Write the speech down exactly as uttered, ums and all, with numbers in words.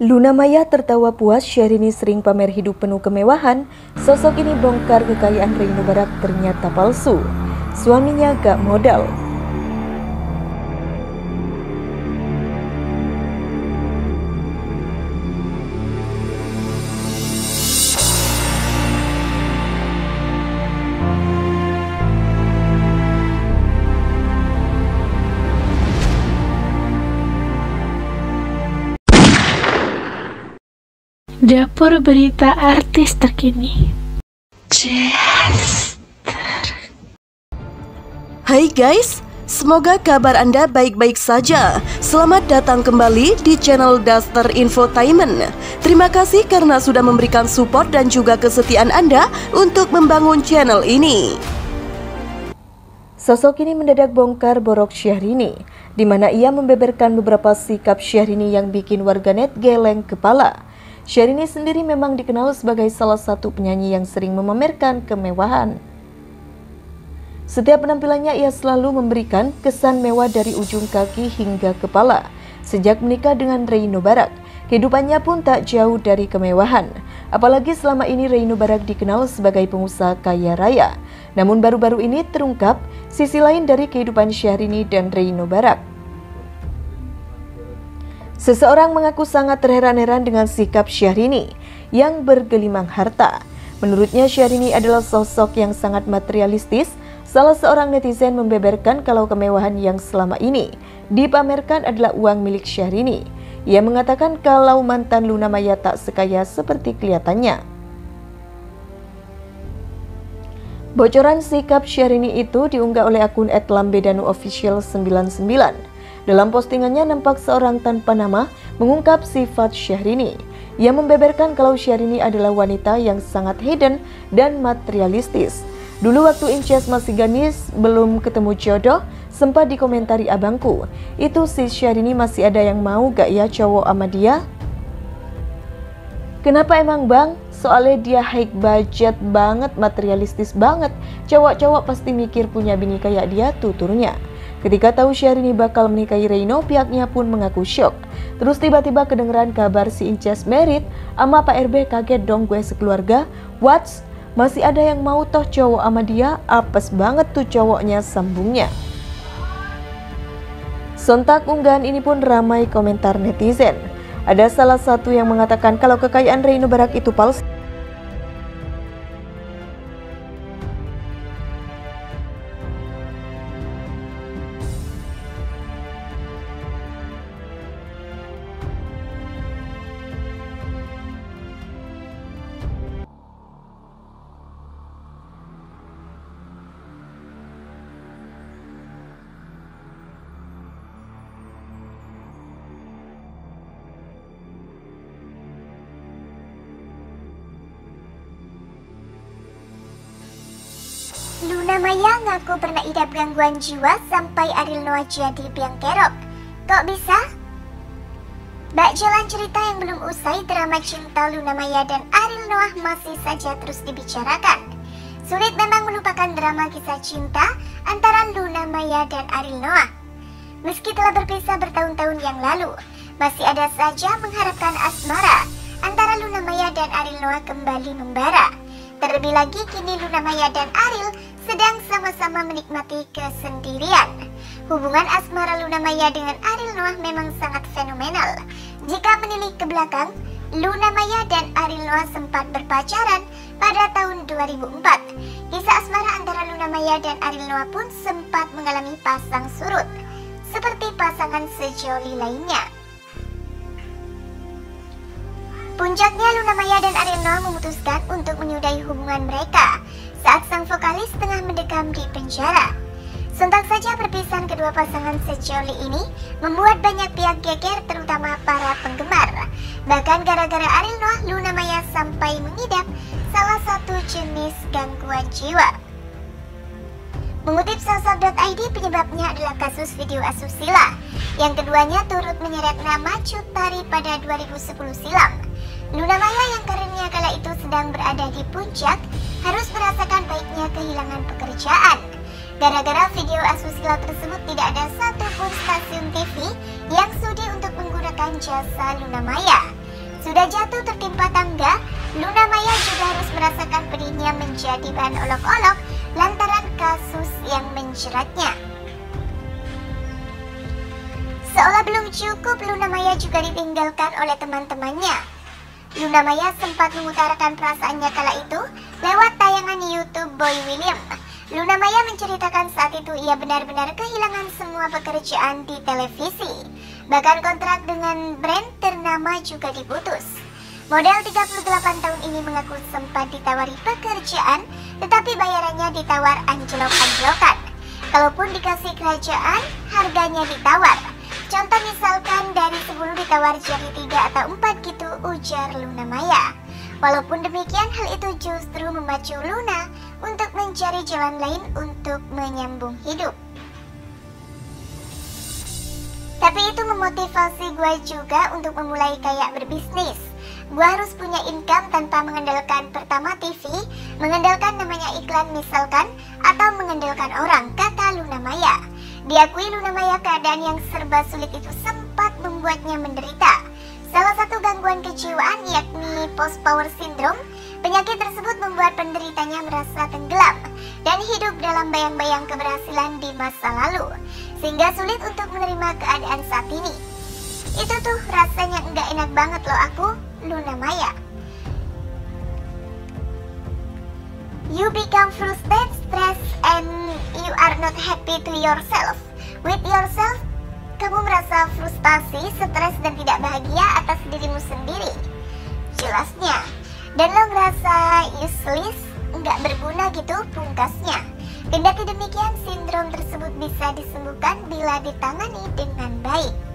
Luna Maya tertawa puas, Syahrini sering pamer hidup penuh kemewahan. Sosok ini bongkar kekayaan Reino Barack ternyata palsu. Suaminya gak modal. Dapur berita artis terkini. Daster. Hai guys, semoga kabar Anda baik-baik saja. Selamat datang kembali di channel Daster Infotainment. Terima kasih karena sudah memberikan support dan juga kesetiaan Anda untuk membangun channel ini. Sosok ini mendadak bongkar borok Syahrini, di mana ia membeberkan beberapa sikap Syahrini yang bikin warganet geleng kepala. Syahrini sendiri memang dikenal sebagai salah satu penyanyi yang sering memamerkan kemewahan. Setiap penampilannya ia selalu memberikan kesan mewah dari ujung kaki hingga kepala. Sejak menikah dengan Reino Barack, kehidupannya pun tak jauh dari kemewahan. Apalagi selama ini Reino Barack dikenal sebagai pengusaha kaya raya. Namun baru-baru ini terungkap sisi lain dari kehidupan Syahrini dan Reino Barack. Seseorang mengaku sangat terheran-heran dengan sikap Syahrini yang bergelimang harta. Menurutnya Syahrini adalah sosok yang sangat materialistis. Salah seorang netizen membeberkan kalau kemewahan yang selama ini dipamerkan adalah uang milik Syahrini. Ia mengatakan kalau mantan Luna Maya tak sekaya seperti kelihatannya. Bocoran sikap Syahrini itu diunggah oleh akun et lambe danu official sembilan sembilan. Dalam postingannya nampak seorang tanpa nama mengungkap sifat Syahrini. Ia membeberkan kalau Syahrini adalah wanita yang sangat hedon dan materialistis. Dulu waktu Inces masih ganis, belum ketemu jodoh, sempat dikomentari abangku. Itu si Syahrini masih ada yang mau gak ya cowok sama dia? Kenapa emang bang? Soalnya dia high budget banget, materialistis banget. Cowok-cowok pasti mikir punya bini kayak dia, tuturnya. Ketika tahu Syahrini bakal menikahi Reino, pihaknya pun mengaku syok. Terus tiba-tiba kedengeran kabar si Inces merit, ama Pak R B kaget dong gue sekeluarga. What's? Masih ada yang mau toh cowok sama dia? Apes banget tuh cowoknya, sambungnya. Sontak unggahan ini pun ramai komentar netizen. Ada salah satu yang mengatakan kalau kekayaan Reino Barack itu palsu. Luna Maya ngaku pernah idap gangguan jiwa sampai Ariel Noah jadi biang kerok. Kok bisa? Bak jalan cerita yang belum usai, drama cinta Luna Maya dan Ariel Noah masih saja terus dibicarakan. Sulit memang melupakan drama kisah cinta antara Luna Maya dan Ariel Noah. Meski telah berpisah bertahun-tahun yang lalu, masih ada saja mengharapkan asmara antara Luna Maya dan Ariel Noah kembali membara. Terlebih lagi kini Luna Maya dan Ariel sedang sama-sama menikmati kesendirian. Hubungan asmara Luna Maya dengan Ariel Noah memang sangat fenomenal. Jika menilik ke belakang, Luna Maya dan Ariel Noah sempat berpacaran pada tahun dua ribu empat. Kisah asmara antara Luna Maya dan Ariel Noah pun sempat mengalami pasang surut, seperti pasangan sejoli lainnya. Puncaknya Luna Maya dan Ariel Noah memutuskan untuk menyudahi hubungan mereka saat sang vokalis tengah mendekam di penjara. Sontak saja perpisahan kedua pasangan sejoli ini membuat banyak pihak geger, terutama para penggemar. Bahkan gara-gara Ariel Noah, Luna Maya sampai mengidap salah satu jenis gangguan jiwa. Mengutip sosok titik i d, penyebabnya adalah kasus video asusila yang keduanya turut menyeret nama Cut Tari pada dua ribu sepuluh silam. Luna Maya yang karirnya kala itu sedang berada di puncak harus merasakan pahitnya kehilangan pekerjaan. Gara-gara video asusila tersebut tidak ada satupun stasiun T V yang sudi untuk menggunakan jasa Luna Maya. Sudah jatuh tertimpa tangga, Luna Maya juga harus merasakan pedihnya menjadi bahan olok-olok lantaran kasus yang menjeratnya. Seolah belum cukup, Luna Maya juga ditinggalkan oleh teman-temannya. Luna Maya sempat mengutarakan perasaannya kala itu lewat tayangan YouTube Boy William. Luna Maya menceritakan saat itu ia benar-benar kehilangan semua pekerjaan di televisi. Bahkan kontrak dengan brand ternama juga diputus. Model tiga puluh delapan tahun ini mengaku sempat ditawari pekerjaan, tetapi bayarannya ditawar anjlok-anjlokan. Kalaupun dikasih kerajaan, harganya ditawar. Contoh misalkan dari sepuluh ditawar jadi tiga atau empat gitu, ujar Luna Maya. Walaupun demikian, hal itu justru memacu Luna untuk mencari jalan lain untuk menyambung hidup. Tapi itu memotivasi gue juga untuk memulai kayak berbisnis. Gue harus punya income tanpa mengandalkan pertama T V, mengandalkan namanya iklan misalkan, atau mengandalkan orang, kata Luna Maya. Diakui Luna Maya, keadaan yang serba sulit itu sempat membuatnya menderita. Salah satu gangguan kejiwaan yakni Post Power Syndrome. Penyakit tersebut membuat penderitanya merasa tenggelam dan hidup dalam bayang-bayang keberhasilan di masa lalu, sehingga sulit untuk menerima keadaan saat ini. Itu tuh rasanya nggak enak banget loh aku, Luna Maya. You become frustrated, stressed, and you are not happy to yourself. With yourself, kamu merasa frustasi, stres, dan tidak bahagia atas dirimu sendiri. Jelasnya. Dan lo ngerasa useless, nggak berguna gitu pungkasnya. Kendati demikian, sindrom tersebut bisa disembuhkan bila ditangani dengan baik.